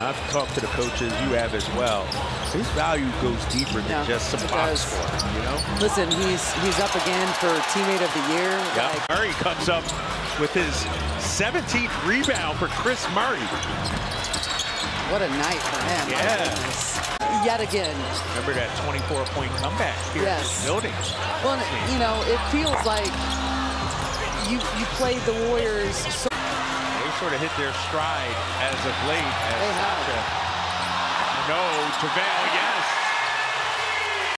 I've talked to the coaches, you have as well. His value goes deeper than just some box score, you know? Listen, he's up again for Teammate of the Year. Yeah, like Murray comes up with his 17th rebound for Chris Murray. What a night for him. Yeah. Yet again. Remember that 24-point comeback here in the building. Well, you know, it feels like you played the Warriors so sort of hit their stride as of late. As Savannah,